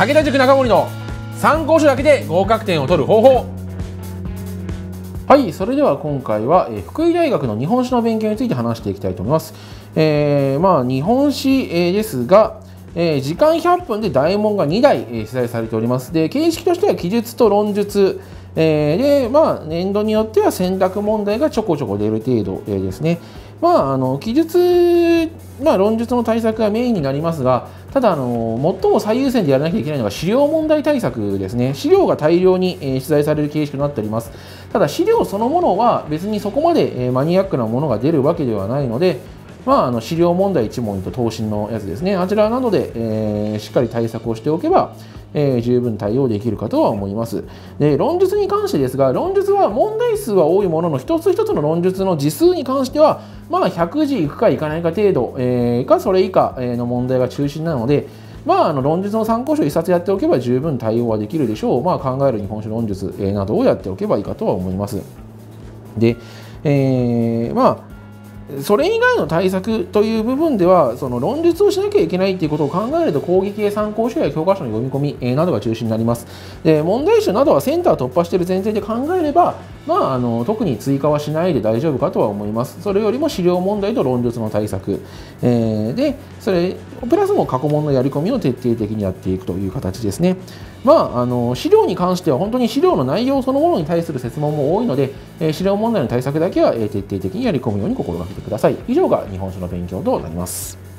武田塾中森の参考書だけで合格点を取る方法。はい、それでは今回は福井大学の日本史の勉強について話していきたいと思います。日本史ですが、時間100分で大問が2題記載されております。で、形式としては記述と論述で、年度によっては選択問題がちょこちょこ出る程度ですね。記述、論述の対策がメインになりますが、ただ最も最優先でやらなきゃいけないのが資料問題対策ですね。資料が大量に出題される形式となっております。ただ資料そのものは別にそこまでマニアックなものが出るわけではないので、資料問題1問と答申のやつですね、あちらなどで、しっかり対策をしておけば、十分対応できるかとは思います。で、論述に関してですが、論述は問題数は多いものの、一つ一つの論述の字数に関しては、100字いくかいかないか程度、かそれ以下の問題が中心なので、論述の参考書1冊やっておけば十分対応はできるでしょう。考える日本史論述などをやっておけばいいかとは思います。で、それ以外の対策という部分では、その論述をしなきゃいけないということを考えると、講義系参考書や教科書の読み込みなどが中心になります。で、問題集などはセンター突破している前提で考えれば、特に追加はしないで大丈夫かとは思います。それよりも資料問題と論述の対策、でそれプラスも過去問のやり込みを徹底的にやっていくという形ですね。資料に関しては本当に資料の内容そのものに対する設問も多いので、資料問題の対策だけは徹底的にやり込むように心がけてください。以上が日本史の勉強となります。